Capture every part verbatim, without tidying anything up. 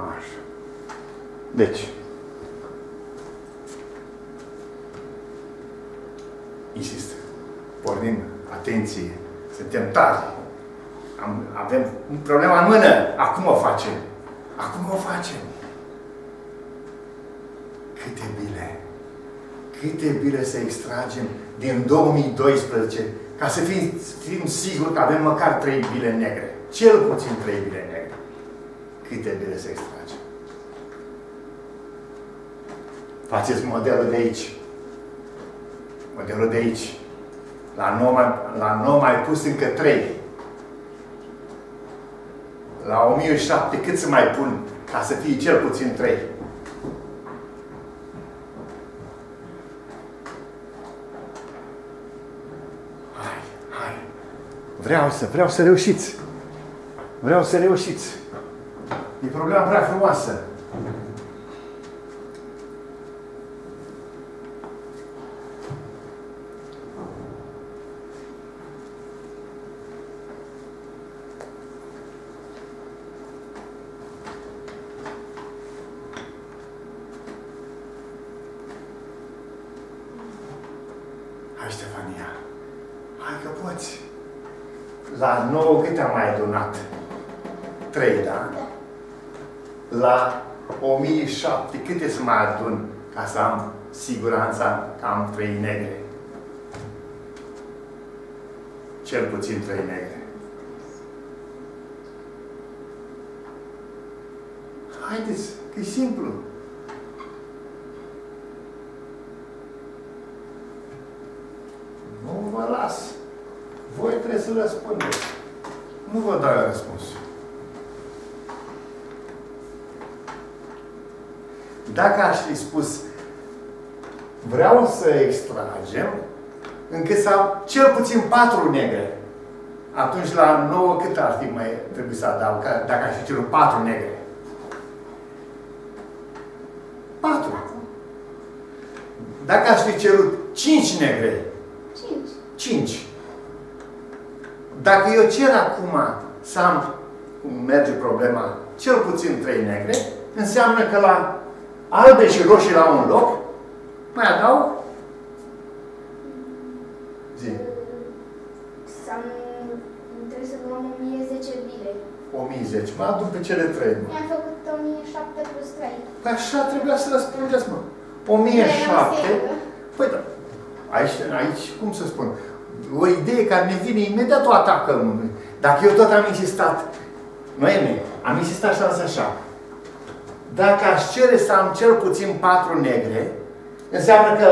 Așa. Deci, insist, pornim, atenție, suntem tari. Am, avem un problem în mână. Acum o facem. Acum o facem. Cât de bine. Cât de bine să extragem din două mii doisprezece ca să fim, fim siguri că avem măcar trei bile negre. Cel puțin trei bile negre. Cât de bine să extragem. Faceți modelul de aici. Modelul de aici. La nouă mai, la nouă mai pus încă trei. La o mie șapte cât să mai pun ca să fie cel puțin trei. Hai, hai. Vreau să, vreau să reușiți. Vreau să reușiți. E problema prea frumoasă. Ștefania, hai că poți. La nouă câte am mai adunat? trei, da? La o mie șapte câte să mai adun ca să am siguranța că am trei negre? Cel puțin trei negre. Haideți, că e simplu. Voi trebuie să răspundeți. Nu vă dau răspuns. Dacă aș fi spus vreau să extragem încât să am cel puțin patru negre, atunci la nouă cât ar fi mai trebuie să adaug dacă aș fi cerut patru negre? patru. Dacă aș fi cerut cinci negre, cinci. Dacă eu cer acum să am, cum merge problema, cel puțin trei negre, înseamnă că la albe și roșii la un loc, mai adaug? Zi. Am, trebuie să luăm o mie zece bile. o mie zece. Mă adun pe cele trei. Mi-am făcut o mie șapte plus trei. Păi așa trebuia să răspundeți, mă. o mie șapte. Păi da. Aici, aici, cum să spun, o idee care ne vine imediat o atacă lumea. Dacă eu tot am insistat, Noemi, am insistat și am așa. Dacă aș cere să am cel puțin patru negre, înseamnă că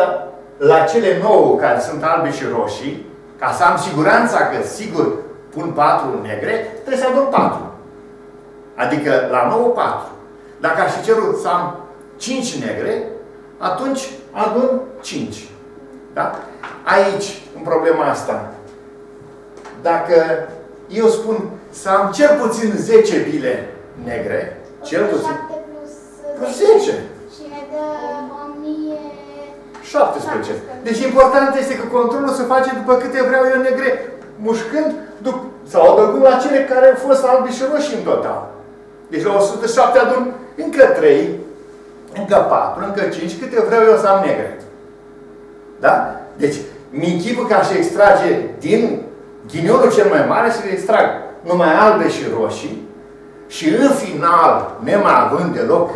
la cele nouă care sunt albe și roșii, ca să am siguranța că sigur pun patru negre, trebuie să adun patru. Adică la nouă, patru. Dacă aș cerut să am cinci negre, atunci adun cinci. Da? Aici, în problema asta, dacă eu spun să am cel puțin zece bile negre, cel puțin plus zece. Și ne dă o mie șaptesprezece. Deci important este că controlul se face după câte vreau eu negre, mușcând după, sau adăugând la cele care au fost albi și roșii în total. Deci la o sută șapte adun încă trei, încă patru, încă cinci, câte vreau eu să am negre. Da? Deci, mi-închipul că aș extrage din ghinionul cel mai mare să le extrag numai albe și roșii și în final, nemai având deloc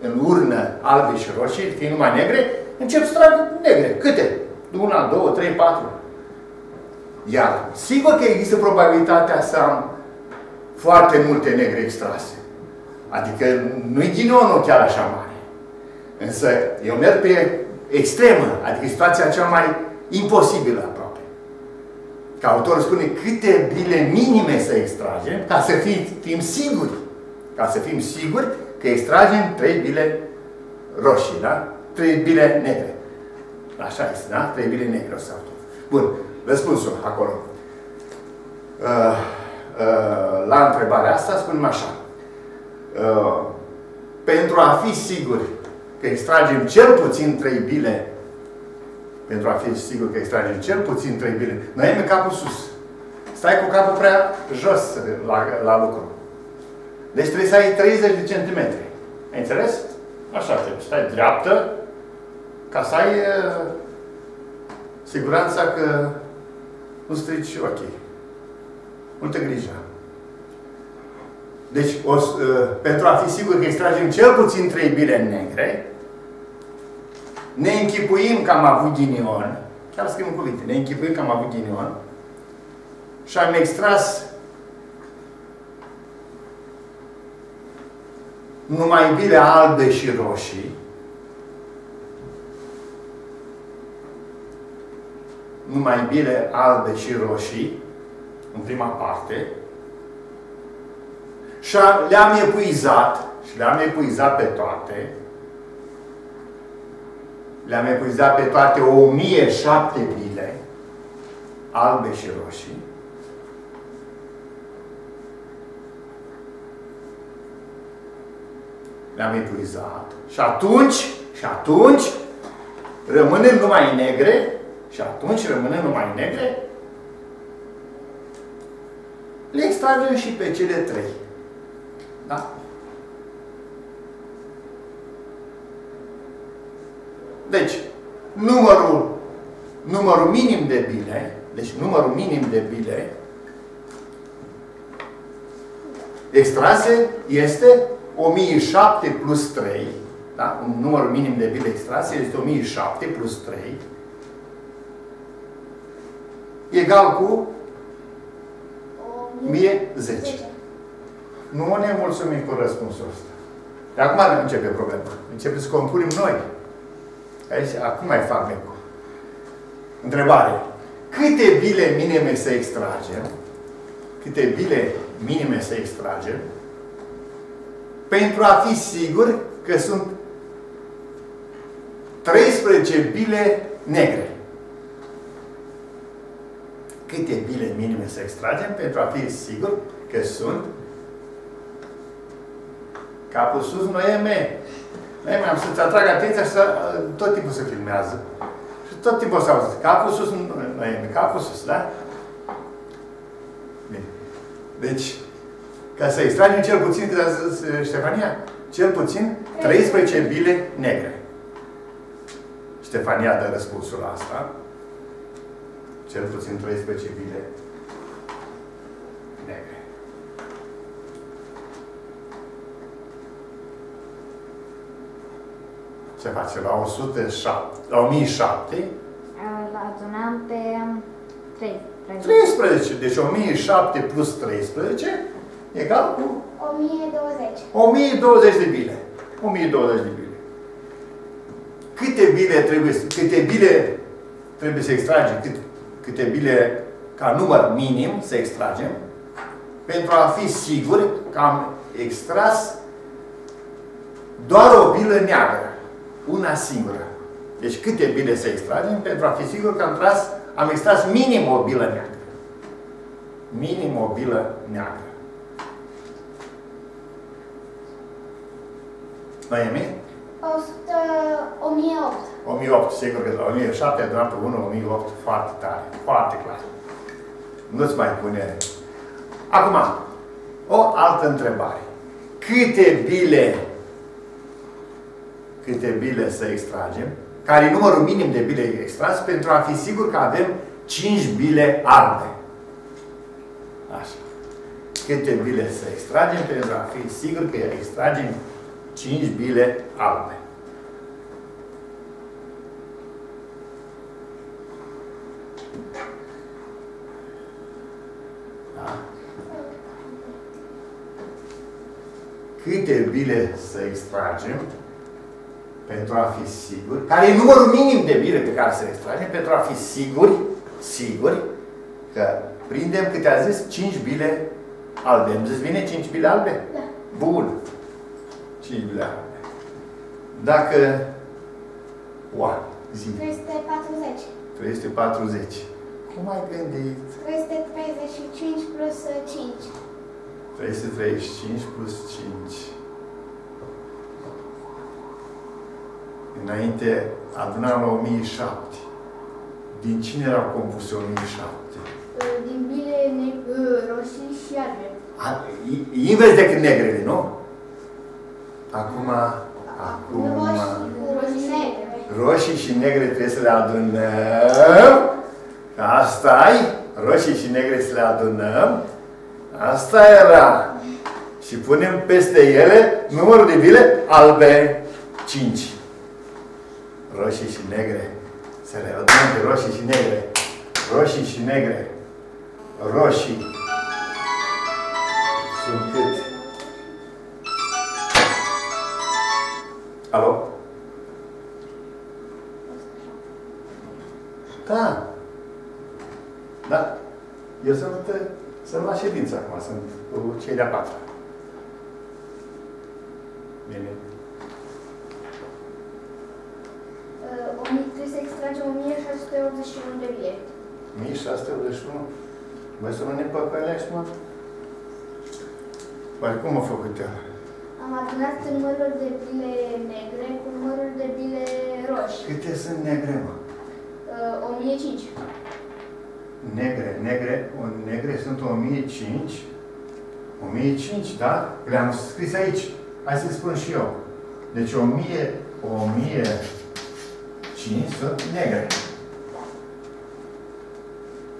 în urnă albe și roșii, fiind numai negre, încep să trag negre. Câte? Una, două, trei, patru. Iar, sigur că există probabilitatea să am foarte multe negre extrase. Adică nu-i ghinionul chiar așa mare. Însă, eu merg pe extremă, adică situația cea mai imposibilă aproape. Că autorul spune câte bile minime să extragem, ca să fim, fim siguri, ca să fim siguri că extragem trei bile roșii, da? trei bile negre. Așa este, da? trei bile negre o să avem. Bun, răspunsul acolo. Uh, uh, la întrebarea asta spunem așa. Uh, pentru a fi siguri că extragem cel puțin trei bile, pentru a fi sigur că extragem cel puțin trei bile, noi am capul sus. Stai cu capul prea jos la, la lucru. Deci trebuie să ai treizeci de centimetri. Ai înțeles? Așa trebuie. Stai dreaptă ca să ai uh, siguranța că nu strici ochii. Multă grijă. Deci, o, uh, pentru a fi sigur că extragem cel puțin trei bile negre, ne închipuim că am avut ghinion, chiar scriem cuvinte, ne închipuim că am avut ghinion și am extras numai bile albe și roșii, numai bile albe și roșii, în prima parte, și le-am epuizat, și le-am epuizat pe toate, le-am epuizat pe toate o mie șapte bile albe și roșii, le-am epuizat. Și atunci, și atunci, rămânând numai negre, și atunci rămânând numai negre, le extragem și pe cele trei. Da? Deci, numărul, numărul minim de bile, deci numărul minim de bile extrase este o mie șapte plus trei, da? Un număr minim de bile extrase este o mie șapte plus trei, egal cu o mie zece. Nu ne mulțumim cu răspunsul ăsta. De acum începe problema. Începem să compunem noi. Aici, acum mai fac eu. Întrebare. Câte bile minime să extragem? Câte bile minime să extragem? Pentru a fi sigur că sunt treisprezece bile negre. Câte bile minime să extragem pentru a fi sigur că sunt capul sus, Noeme. Noeme, am să-ți atrag atenția și să, tot timpul se filmează. Și tot timpul se auzi. Capul sus, Noeme. Capul sus, da? Bine. Deci, ca să extragem cel puțin, cât a zis Ștefania? Cel puțin treisprezece bile negre. Ștefania dă răspunsul la asta. Cel puțin treisprezece bile negre. Ce face? La o sută șapte, la o mie șapte? Adunam pe treisprezece. treisprezece. Deci o mie șapte plus treisprezece egal cu? o mie douăzeci. o mie douăzeci de bile. o mie douăzeci de bile. Câte bile trebuie, câte bile trebuie să extragem? Cât, câte bile ca număr minim să extragem? Pentru a fi siguri că am extras doar o bilă neagră. Una singură. Deci câte bile să extragem pentru a fi sigur că am, tras, am extras minim o bilă neagră. Minim o bilă neagră. Noemi? o mie opt. o mie opt, sigur că la o mie șapte a dat pe o mie opt foarte tare, foarte clar. Nu-ți mai pune. Acum, o altă întrebare. Câte bile câte bile să extragem, care e numărul minim de bile extras, pentru a fi sigur că avem cinci bile albe. Așa. Câte bile să extragem, pentru a fi sigur că extragem cinci bile albe. Da? Câte bile să extragem, pentru a fi siguri, care e numărul minim de bile pe care să le extragem, pentru a fi siguri, siguri, că prindem, câte a zis, cinci bile albe. Îmi zici bine? cinci bile albe? Da. Bun. cinci bile albe. Dacă... Oa, zi. trei sute patruzeci. trei sute patruzeci. Cum ai gândit? trei sute treizeci și cinci plus cinci. trei sute treizeci și cinci plus cinci. Înainte adunam la o mie șapte. Din cine erau compuse o mie șapte? Din bile roșii și albe. Invers decât negrele, nu? Acum, acum... roșii și negre trebuie să le adunăm. Asta-i. Roșii și negre să le adunăm. Asta era. Și punem peste ele numărul de bile albe. cinci. Roșii și negre. Să le adunăm de roșii și negre. Roșii și negre. Roșii. Sunt cât? Alo? Da. Da. Eu sunt, sunt la ședință acum. Sunt cu cei de-a patra. Bine. Uh, trebuie să extragem o mie șase sute optzeci și unu de bile. o mie șase sute optzeci și unu? Băi, să nu ne păcălești, mă? Păi, cum a făcut eu? Am adunat numărul de bile negre cu numărul de bile roșii. Câte sunt negre, mă? Uh, o mie cinci. Negre, negre, negre sunt o mie cinci. o mie cinci, da? Le-am scris aici. Hai să-i spun și eu. Deci o mie, o mie cinci sunt negre.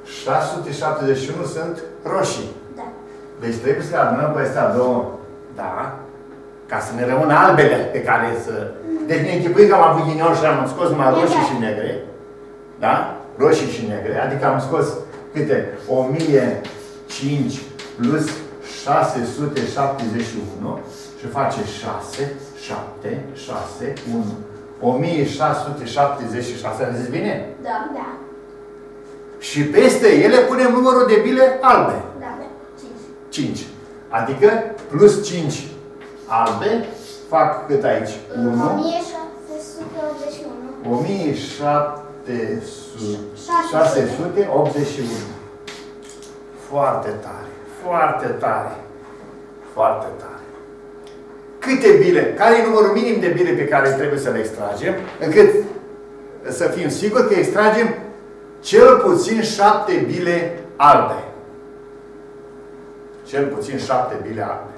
șase sute șaptezeci și unu sunt roșii. Da. Deci trebuie să le adunăm pe astea două. Da. Ca să ne rămână albele pe care să... Deci ne închipuim că am avut ghinion și am scos numai roșii și negre. Da? Roșii și negre. Adică am scos câte? o mie cinci plus șase sute șaptezeci și unu. Și face șase, șapte, șase, unu. o mie șase sute șaptezeci și șase. Am zis bine? Da. Da. Și peste ele punem numărul de bile albe. Da. cinci. cinci. Adică plus cinci albe fac cât aici? unu. o mie șapte sute optzeci și unu. Foarte tare. Foarte tare. Foarte tare. Câte bile? Care e numărul minim de bile pe care trebuie să le extragem? Încât să fim siguri că extragem cel puțin șapte bile albe. Cel puțin șapte bile albe.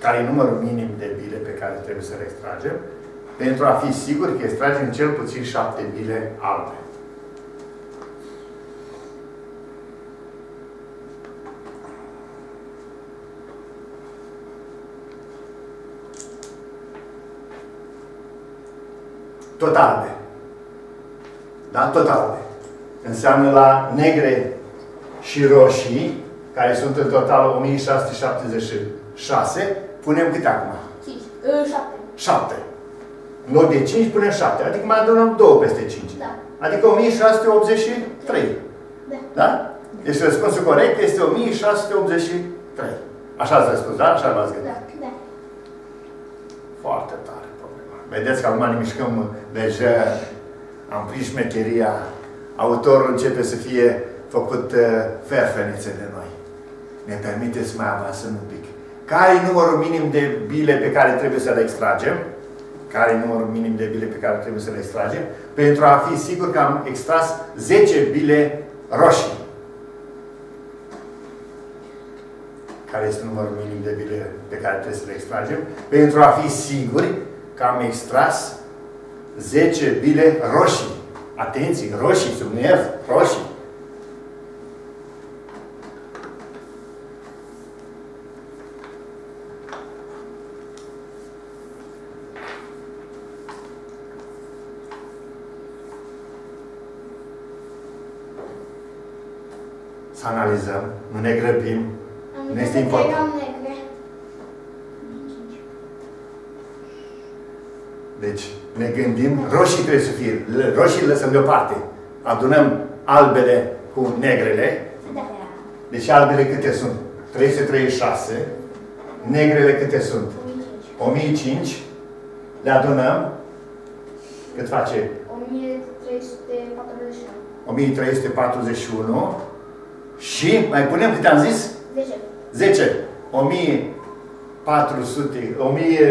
Care e numărul minim de bile pe care trebuie să le extragem? Pentru a fi siguri că extragem cel puțin șapte bile albe. Tot albe. Da? Tot albe. Înseamnă la negre și roșii, care sunt în total o mie șase sute șaptezeci și șase, punem câte acum? șapte. șapte. În loc de cinci punem șapte. Adică mai adunăm două peste cinci. Da. Adică o mie șase sute optzeci și trei. Da. Da? Deci răspunsul corect este o mie șase sute optzeci și trei. Așa ați răspuns, da? Așa v-ați gândit. Da. Da. Foarte tare. Vedeți că acum ne mișcăm deja, am prins șmecheria. Autorul începe să fie făcut ferfenițe de noi. Ne permite să mai avansăm un pic. Care e numărul minim de bile pe care trebuie să le extragem? Care e numărul minim de bile pe care trebuie să le extragem? Pentru a fi sigur că am extras zece bile roșii. Care este numărul minim de bile pe care trebuie să le extragem? Pentru a fi siguri că am extras zece bile roșii. Atenție! Roșii, subliniez, roșii. Să analizăm, nu ne grăbim, nu este important. Deci, ne gândim, roșii trebuie să fie, roșii lăsăm deoparte. Adunăm albele cu negrele. Deci albele câte sunt? trei sute treizeci și șase. Negrele câte sunt? o mie cinci. Le adunăm. Cât face? o mie trei sute patruzeci și unu. Și mai punem câte am zis? zece. o mie patru sute. o mie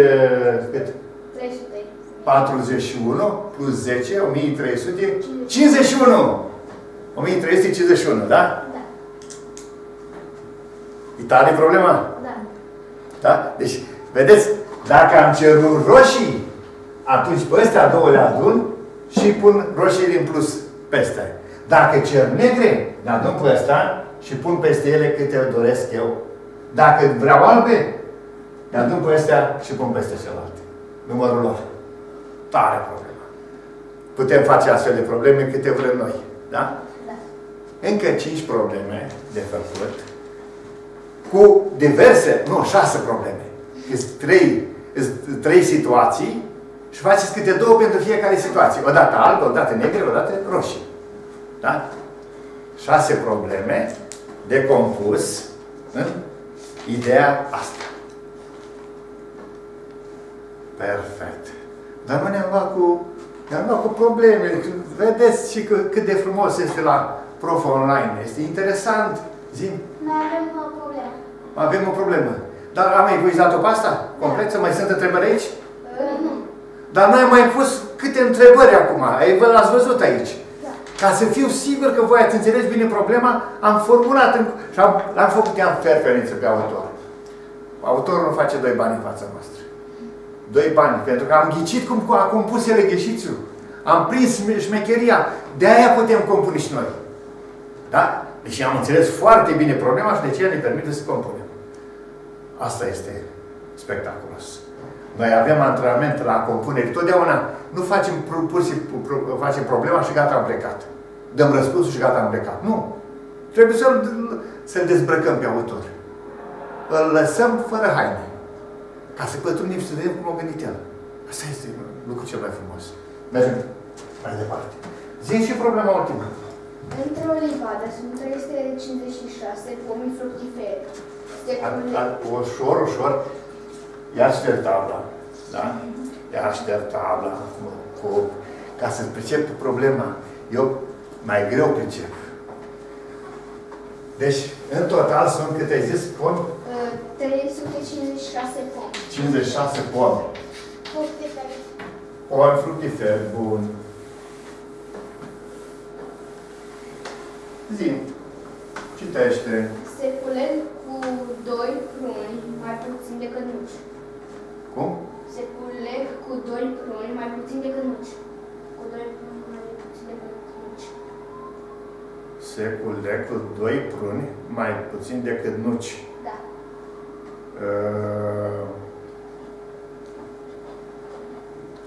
patruzeci și unu plus zece, o mie trei sute cincizeci și unu. o mie trei sute cincizeci și unu, da? Da. E tare problema? Da. Da? Deci, vedeți, dacă am cerut roșii, atunci pe astea două le adun și pun roșiile în plus peste. Dacă cer negre, le adun pe astea și pun peste ele câte doresc eu. Dacă vreau albe, le adun pe astea și pun peste celelalte. Numărul lor. Tare problema. Putem face astfel de probleme câte vrem noi. Da? Da. Încă cinci probleme de făcut. Cu diverse, nu, șase probleme. Trei, trei situații și faceți câte două pentru fiecare situație. O dată albă, o dată negre, o dată roșie. Da? Șase probleme de compus în ideea asta. Perfect. Dar nu ne-am luat cu, ne-am luat cu probleme. Vedeți și că, cât de frumos este la Prof Online. Este interesant. Zim? Nu avem o problemă. Avem o problemă. Dar am epuizat-o pe asta? Complet? Să mai sunt întrebări aici? Nu. Dar noi am mai pus câte întrebări acum. L-ați văzut aici. Da. Ca să fiu sigur că voi ați înțeles bine problema, am formulat în... și am, am făcut de-am referință pe autor. Autorul nu face doi bani în fața noastră. Doi bani. Pentru că am ghicit cum a compus ele gheșițiul. Am prins șmecheria. De-aia putem compune și noi. Da? Deci am înțeles foarte bine problema și de ce ne permite să compunem. Asta este spectaculos. Noi avem antrenament la compunere. Totdeauna nu facem, pur și, facem problema și gata, am plecat. Dăm răspunsul și gata, am plecat. Nu. Trebuie să-l să dezbrăcăm pe autor. Îl lăsăm fără haine. Ca să pătrundim și să vedem cum o gândit el. Asta este lucrul cel mai frumos. Mergem mai departe. Zi și problema ultimă. Într-o livadă sunt trei sute cincizeci și șase pomii fructifere. Ușor, ușor, ia aștept tabla, da? Ia aștept tabla cu, cu, ca să pricep problema. Eu mai greu pricep. Deci, în total sunt, cât ai zis, pomi? trei sute cincizeci și șase pomi. cincizeci și șase pomi. Fructiferi. Pomi fructiferi, bun. Zi, citește. Seculent cu doi pruni mai puțin decât nuci. Cum? Seculent cu doi pruni mai puțin decât nuci. Cu doi pruni mai puțin decât nuci. Seculent cu doi pruni mai puțin decât nuci. Da. Uh,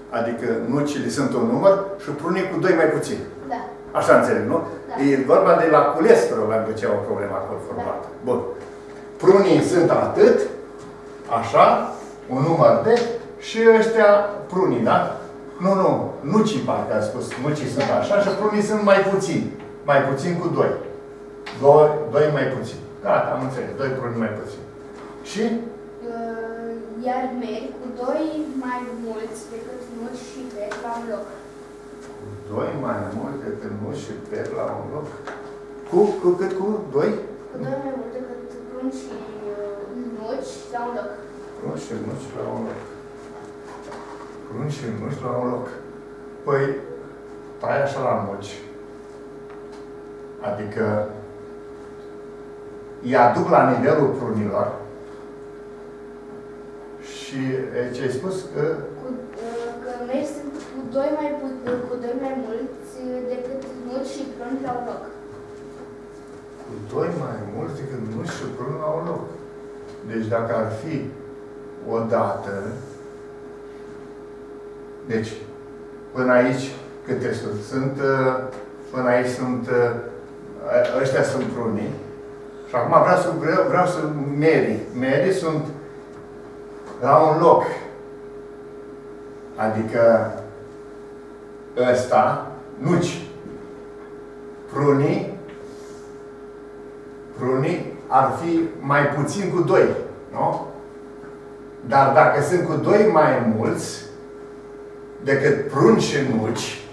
adică nucile sunt un număr și prunii cu doi mai puțin. Da. Așa înțeleg, nu? Da. E vorba de la cules, probabil, că o problemă acolo formată. Da. Bun. Prunii sunt atât, așa, un număr de, și ăștia prunii, da? Nu, nu, nucii parcă a spus, nucii sunt așa și prunii sunt mai puțini. Mai puțin cu doi. Doi, doi mai puțin. Gata, am înțeles, doi pruni mai puțin. Și? Iar meri cu doi mai mulți decât nuci și peri la un loc. doi mai mult decât nuci și peri la un loc. Cu, cu cât cu? doi? Cu doi mai mult decât pruni și nuci la un loc. Pruni și nuci la un loc. Pruni și nuci la un loc. Păi, tai așa la nuci. Adică, îi aduc la nivelul prunilor. Și ce ai spus? Că... Cu, că meri sunt cu doi mai, cu doi mai mulți decât nuci și pruni la un loc. Cu doi mai mulți decât nuci și pruni la un loc. Deci dacă ar fi o dată... Deci, până aici câte sunt? Sunt până aici sunt... Ăștia sunt prunii. Și acum vreau să, vreau să meri. Meri sunt la un loc. Adică ăsta, nuci. Prunii, prunii ar fi mai puțin cu doi, nu? Dar dacă sunt cu doi mai mulți decât pruni și nuci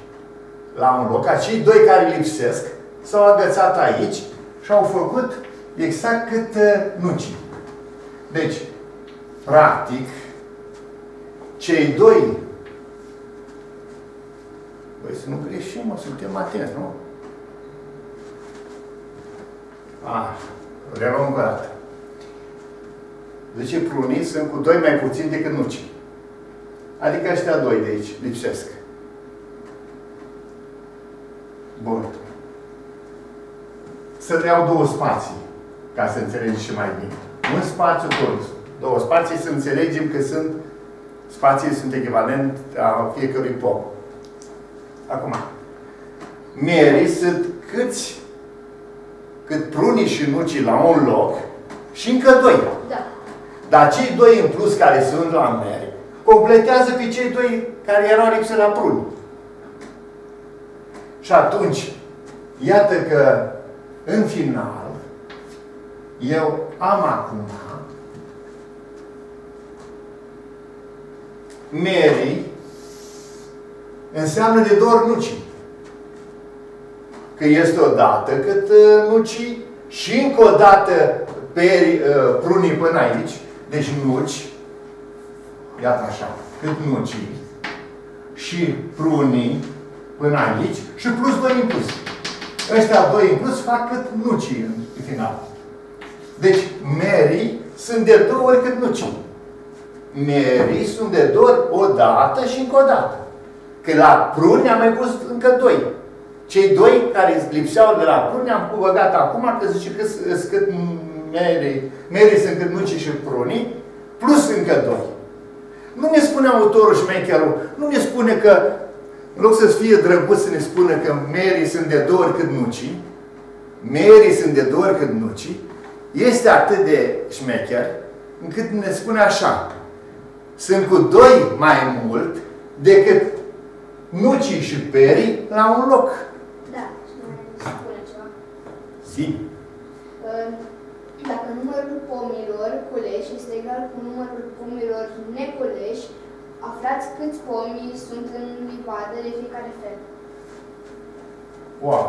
la un loc, acei doi care lipsesc s-au agățat aici și au făcut exact cât nucii. Deci, practic, cei doi, băi, să nu greșim, mă, suntem atenți, nu? Ah, reluăm o dată. Zice, prunii sunt cu doi mai puțini decât nuci. Adică ăștia doi de aici lipsesc. Bun. Să-ți iau două spații, ca să înțelegi și mai bine. Un spațiu tot. Două spații să înțelegem că sunt spații sunt echivalent a fiecărui pom. Acum, mierii sunt câți cât prunii și nucii la un loc și încă doi. Da. Dar cei doi în plus care sunt la meri completează pe cei doi care erau lipsă la pruni. Și atunci, iată că în final, eu am acum merii înseamnă de două ori nucii. Că este o dată cât uh, nucii și încă o dată peri, uh, prunii până aici. Deci nuci, iată așa, cât nucii și prunii până aici și plus doi în plus. Ăștia doi în plus fac cât nucii în final. Deci merii sunt de două ori cât nucii. Merii sunt de două ori o dată și încă o dată. Că la pruni am mai pus încă doi. Cei doi care lipseau de la pruni am băgat acum că zice că sunt cât merii. Merii sunt cât nucii și prunii plus încă doi. Nu ne spune autorul șmecherul, nu ne spune că în loc să fie drăguț să ne spună că merii sunt de două ori cât nucii, merii sunt de două ori cât nucii, este atât de șmecher încât ne spune așa. Sunt cu doi mai mult decât nucii și perii la un loc. Da, și mai spune ceva. Zi. Dacă numărul pomilor culeși este egal cu numărul pomilor neculeși, aflați câți pomii sunt în livadă de fiecare fel. Wow!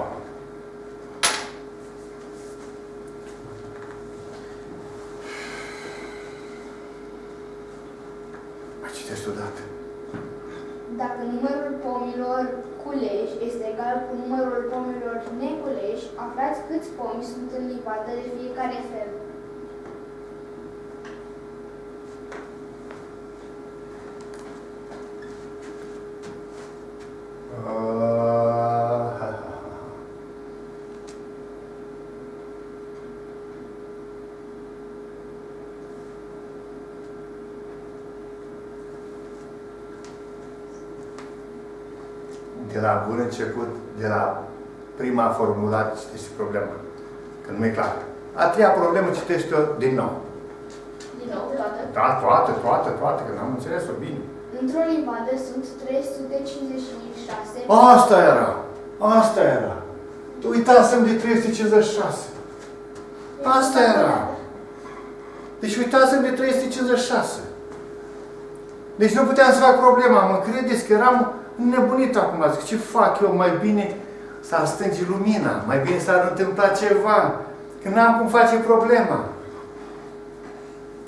Mai citești odată. Dacă numărul pomilor culeși este egal cu numărul pomilor neculeși, aflați câți pomi sunt în livadă de fiecare fel. De la bun început, de la prima formulare, citește problema. Că nu e clar. A treia problemă citește-o din nou. Din nou, toată? Da, toată, toată, toată, că n-am înțeles-o bine. Într-o livadă sunt trei sute cincizeci și șase... Asta era! Asta era! Uitasem de trei sute cincizeci și șase. Asta era! Deci uitasem de trei sute cincizeci și șase. Deci nu puteam să fac problema. Mă credeți că eram nebunit acum. Zic, ce fac eu? Mai bine s-ar stânge lumina. Mai bine s-ar întâmpla ceva. Că n-am cum face problema.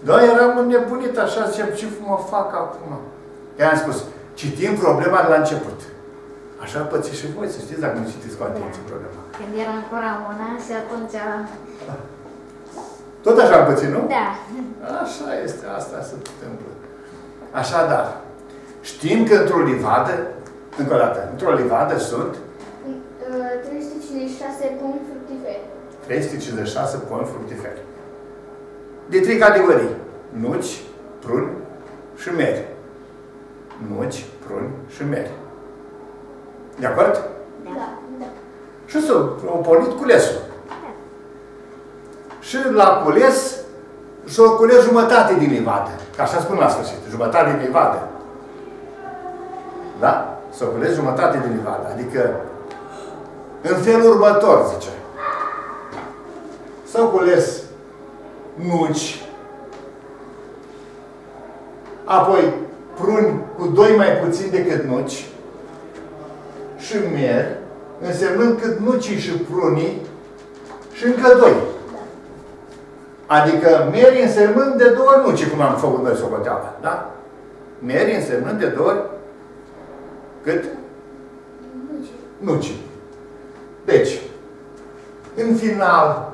Da, eram nebunit așa. Ziceam, ce mă fac acum? I-am spus, citim problema de la început. Așa pățiți și voi, să știți, dacă nu citiți cu atenție problema. Când eram cu Ramona și atunci... Tot așa am pățit, nu? Da. Așa este, asta se întâmplă. Așadar, știm că într-o livadă, încă o dată, într-o livadă sunt... trei sute cincizeci și șase pomi fructiferi. trei sute cincizeci și șase pomi fructiferi. De trei categorii. Nuci, pruni și meri. Nuci, pruni și meri. De acord? Da. Da. Și s-au pornit culesul. Da. Și la cules, s-au cules jumătate din livadă. Că așa spun la sfârșit. Jumătate din livadă. Da? S-au cules jumătate din livadă. Adică, în felul următor, zice. S-au cules nuci, apoi pruni cu doi mai puțin decât nuci și meri, însemnând cât nucii și prunii și încă doi. Adică meri însemnând de două ori nucii, cum am făcut noi socoteala, da? Meri însemnând de două ori cât? Nucii. Nucii. Deci, în final,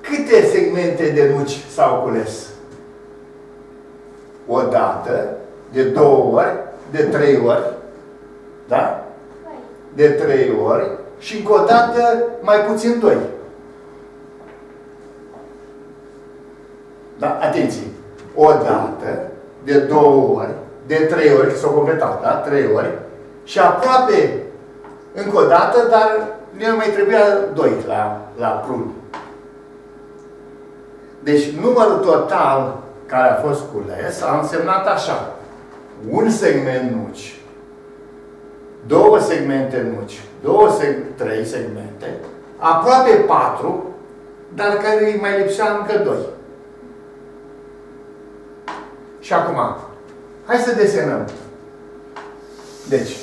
câte segmente de nuci s-au cules? o dată, de două ori, de trei ori, da? De trei ori și încă o dată mai puțin doi. Da? Atenție! O dată, de două ori, de trei ori, s-au completat, da? Trei ori și aproape încă o dată, dar nu mai trebuia doi la, la prun. Deci numărul total care a fost cules a însemnat așa. Un segment nuci, două segmente nuci, două seg trei segmente, aproape patru, dar care îi mai lipsea încă doi. Și acum, hai să desenăm. Deci,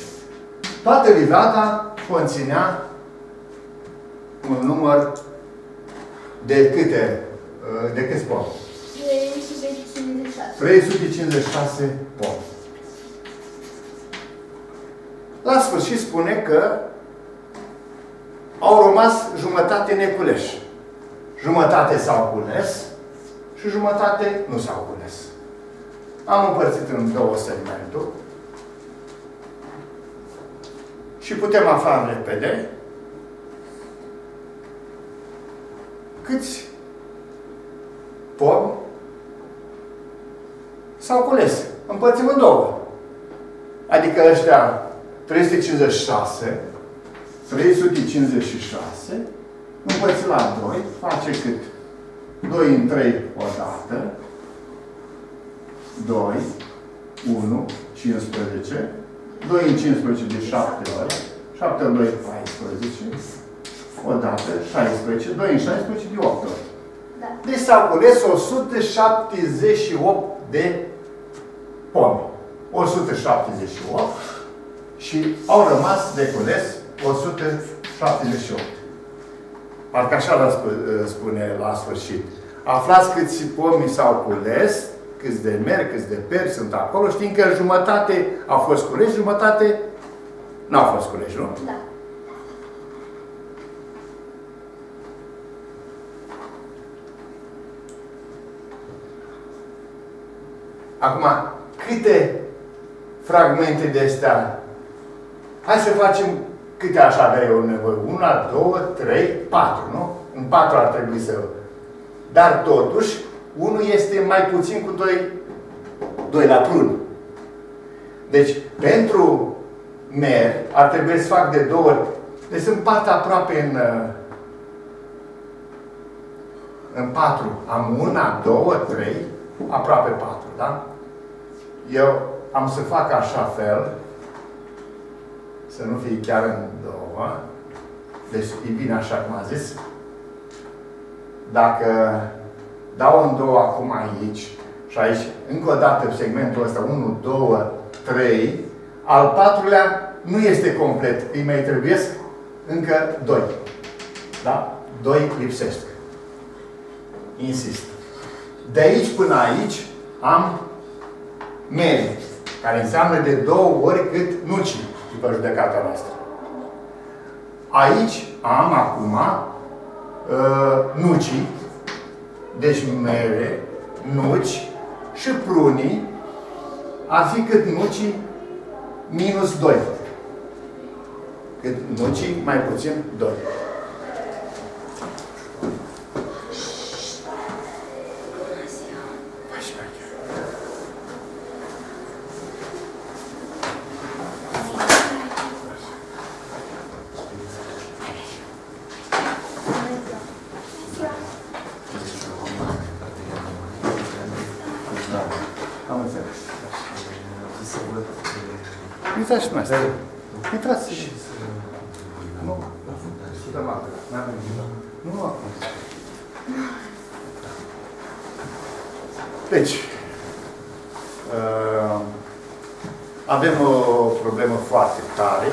toată livrata conținea un număr de câte, de câți pomi? trei sute cincizeci și șase pomi. La sfârșit spune că au rămas jumătate neculeși. Jumătate s-au cules și jumătate nu s-au cules. Am împărțit în două segmente și putem afla repede câți pomi s-au cules. Împărțim în două. Adică ăștia trei sute cincizeci și șase împărțit la doi face cât? doi în trei odată, doi, unu, cincisprezece, doi în cincisprezece de șapte ori, șapte în doi, paisprezece, odată, șaisprezece, doi în șaisprezece de opt ori. Da. Deci s-au cules o sută șaptezeci și opt de pomi. o sută șaptezeci și opt și au rămas de cules o sută șaptezeci și opt. Parcă așa spune la sfârșit. Aflați câți pomi s-au cules, câți de meri, câți de peri sunt acolo, știind că jumătate au fost culeși, jumătate nu au fost culeși, nu? Da. Acum, câte fragmente de astea? Hai să facem câte aș avea eu nevoie. Una, două, trei, patru, nu? În patru ar trebui să... Dar totuși, unul este mai puțin cu doi, doi la prun. Deci, pentru mer, ar trebui să fac de două ori. Deci sunt patru aproape în... În patru. Am una, două, trei, aproape patru, da? Eu am să fac așa fel, să nu fie chiar în două. Deci e bine așa cum am zis. Dacă dau în două acum aici și aici, încă o dată segmentul ăsta, unu, doi, trei, al patrulea nu este complet. Îi mai trebuie încă doi. Da? doi lipsesc. Insist. De aici până aici am meri, care înseamnă de două ori cât nucii, după judecata noastră. Aici am acum uh, nucii, deci mere, nuci și prunii ar fi cât nucii minus doi. Cât nucii mai puțin doi. Uitați și noastră. Intrați. Nu. Discutăm altfel. Nu acum. Deci, avem o problemă foarte tare.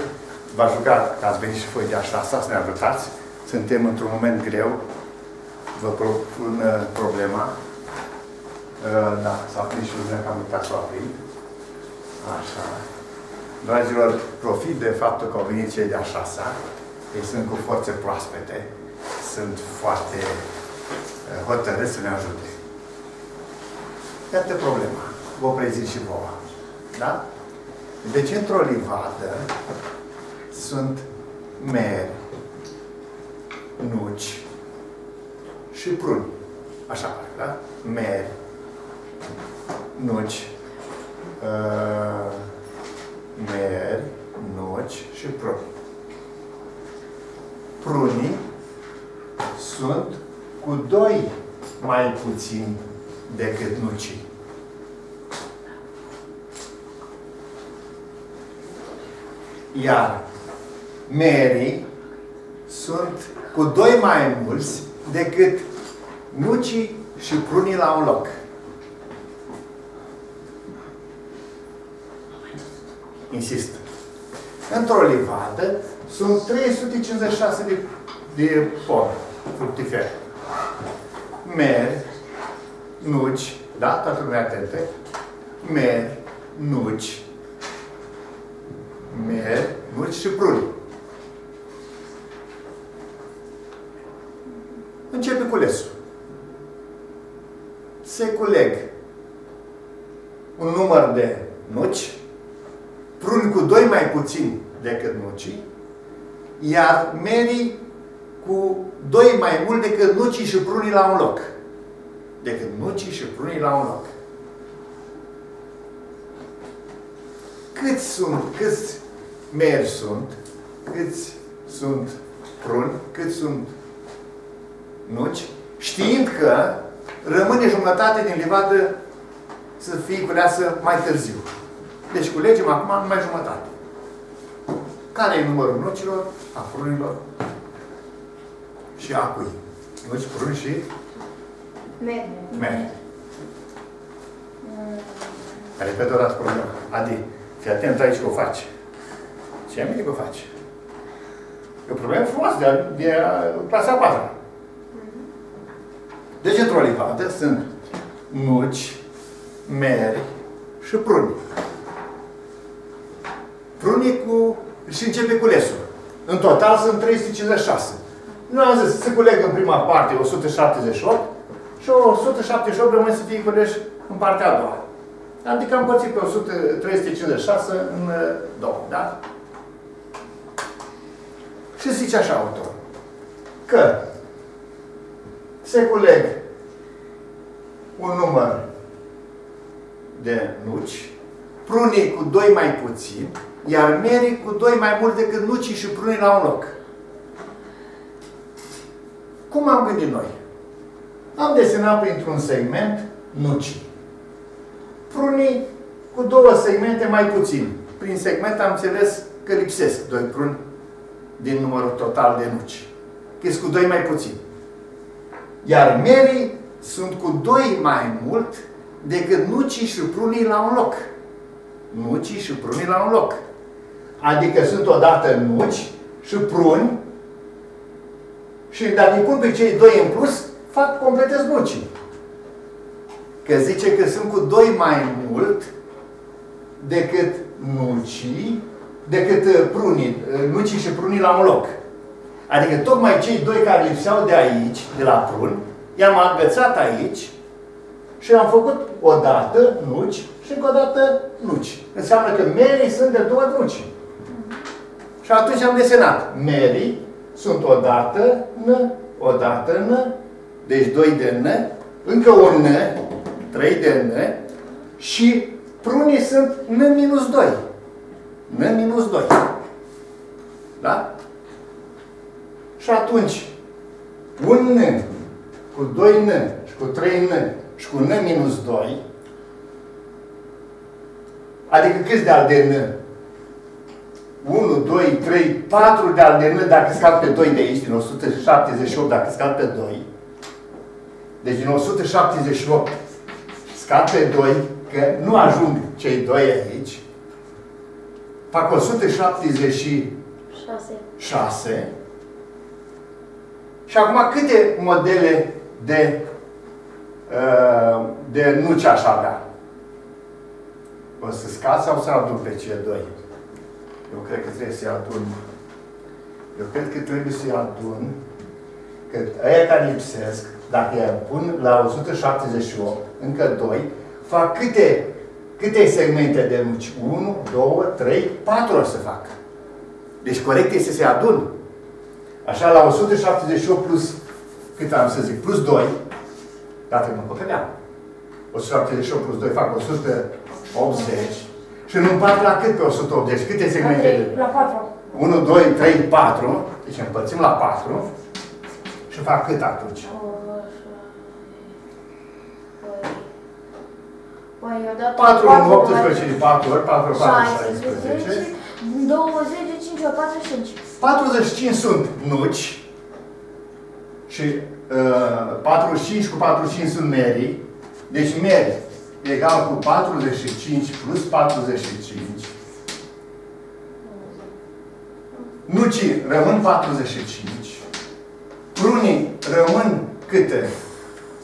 V-aș ruga că ați venit și voi de așa, să ne ajutați. Suntem într-un moment greu. Vă propun problema. Da, s-a prins și lumea că am uitat să o aprind. Așa. Dragilor, profit de faptul că au venit cei de-a șasea. Ei sunt cu forțe proaspete. Sunt foarte hotărâți să ne ajute. Iată problema. vă prezint și vouă. Da? Deci, într-o livadă sunt meri, nuci și pruni. Așa pare, da? Meri, nuci, uh, meri, nuci și pruni. Prunii sunt cu doi mai puțin decât nucii. Iar merii sunt cu doi mai mulți decât nucii și prunii la un loc. Insist. Într-o livadă sunt trei sute cincizeci și șase de, de pomi fructifere. Meri, nuci, da? Toată lumea atentă. Meri, nuci, meri, nuci și pruni. Începe culesul. Se culeg un număr de nuci, pruni cu doi mai puțin decât nucii, iar merii cu doi mai mult decât nucii și prunii la un loc. Decât nucii și prunii la un loc. Câți sunt, câți meri sunt, câți sunt pruni, câți sunt nuci, știind că rămâne jumătate din livadă să fie culeasă mai târziu. Deci culegem acum numai jumătate. Care e numărul nucilor, a prunilor și a cui? Nuci, pruni și meri. Meri. Repet o dată problemă. Adi, fii atent aici că o faci. Ce am că o faci? E o problemă frumoasă de, a, de a, clasa a patra. Deci, într-o livadă sunt nuci, meri și pruni. Prunii cu... și începe culesul. În total sunt trei sute cincizeci și șase. Nu am zis, se culeg în prima parte o sută șaptezeci și opt și o sută șaptezeci și opt rămâne să fie culeși în partea a doua. Adică am împărțit pe o sută trei sute cincizeci și șase în două, da? Și zice așa autorul, că se culeg un număr de nuci, prunii cu doi mai puțin, iar merii cu doi mai mult decât nucii și prunii la un loc. Cum am gândit noi? Am desenat printr-un segment nucii. Prunii cu două segmente mai puțin. Prin segment am înțeles că lipsesc doi pruni din numărul total de nuci. Că-s cu doi mai puțin. Iar merii sunt cu doi mai mult decât nucii și prunii la un loc. Nucii și prunii la un loc. Adică sunt odată nuci și pruni și dacă îi pun pe cei doi în plus, fac, completez nucii. Că zice că sunt cu doi mai mult decât nucii, decât prunii, nucii și prunii la un loc. Adică tocmai cei doi care lipseau de aici, de la pruni, i-am agățat aici și am făcut odată nuci și încă o dată nuci. Înseamnă că merii sunt de două nuci. Și atunci am desenat. Merii sunt odată n, odată n, deci doi de n, încă un n, trei de n, și prunii sunt n minus doi. n minus doi. Da? Și atunci, un n cu doi n și cu trei n și cu n minus doi, adică câți de-al de n? unu, doi, trei, patru de-al de n, dacă scad pe doi de aici, din o sută șaptezeci și opt, dacă scad pe doi. Deci din o sută șaptezeci și opt scad pe doi, că nu ajung cei doi aici. Fac o sută șaptezeci și șase. Și acum câte modele de, de nuci aș avea? O să scad sau să adun pe cei doi? Eu cred că trebuie să-i adun. Eu cred că trebuie să-i adun. Că aia care lipsesc, dacă îi pun la o sută șaptezeci și opt, încă doi, fac câte Câte segmente de nuci? unu, doi, trei, patru o să fac. Deci corect este să se adun. Așa, la o sută șaptezeci și opt plus, cât am să zic, plus doi, dată mă păcăleam. o sută șaptezeci și opt plus doi fac o sută optzeci. Și nu împart la cât pe o sută optzeci? Câte segmente de? La patru. unu, doi, trei, patru. Deci împărțim la patru. Și fac cât atunci? patru, unu, optsprezece de patru ori, patru, patru, șaisprezece. douăzeci, cinci, patruzeci și cinci. patruzeci și cinci sunt nuci. Și uh, patruzeci și cinci cu patruzeci și cinci sunt merii. Deci meri egal cu patruzeci și cinci plus patruzeci și cinci. Nucii rămân patruzeci și cinci. Prunii rămân câte?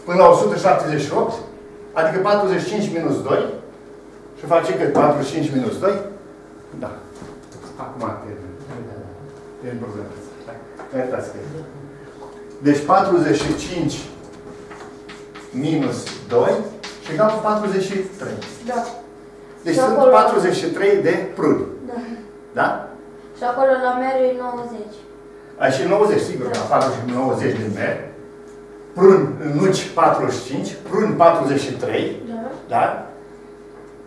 Până la o sută șaptezeci și opt. Adică patruzeci și cinci minus doi. Și face cât? patruzeci și cinci minus doi? Da. Acum e în problemă. Iertați că e. Deci patruzeci și cinci minus doi și egal cu patruzeci și trei. Da. Deci și sunt acolo... patruzeci și trei de pruni. Da. Da? Și acolo la mere e nouăzeci. Ai și nouăzeci, sigur, da. La nouăzeci de mere. Pruni, nuci patruzeci și cinci, pruni patruzeci și trei. Da. Da?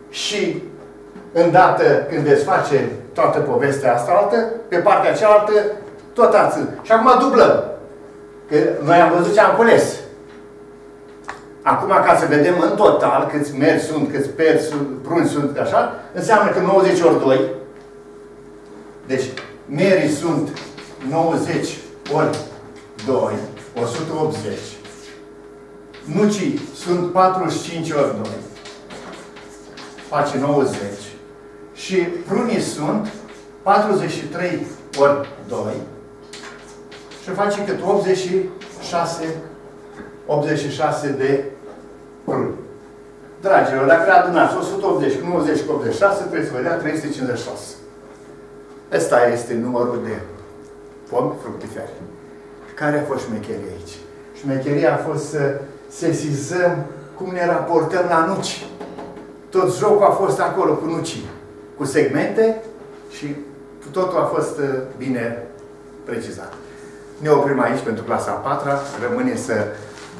Și îndată când desface toată povestea asta altă, pe partea cealaltă, tot ați. Și acum dublăm. Că noi am văzut ce am cules. Acum, ca să vedem în total câți meri sunt, câți peri sunt, pruni sunt, așa, înseamnă că nouăzeci ori doi. Deci, merii sunt nouăzeci ori doi, o sută optzeci. Nucii sunt patruzeci și cinci ori doi. Face nouăzeci. Și prunii sunt patruzeci și trei ori doi. Și face cât optzeci și șase, optzeci și șase de pruni. Dragilor, dacă adunați o sută optzeci cu nouăzeci cu optzeci și șase, trebuie să vă dea trei sute cincizeci și șase. Ăsta este numărul de pomi fructifere. Care a fost șmecheria aici? Șmecheria a fost să sesizăm cum ne raportăm la nuci. Tot jocul a fost acolo cu nucii, cu segmente și totul a fost bine precizat. Ne oprim aici pentru clasa a patra. Rămâne să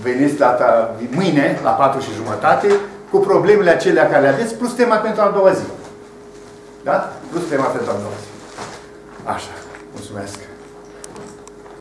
veniți data mâine la patru și jumătate cu problemele acelea care le aveți, plus tema pentru a doua zi. Da? Plus tema pentru a doua zi. Așa. Mulțumesc.